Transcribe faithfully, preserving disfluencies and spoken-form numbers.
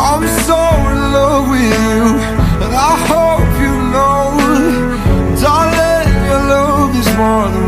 I'm so in love with you, and I hope you know, darling, your love is more than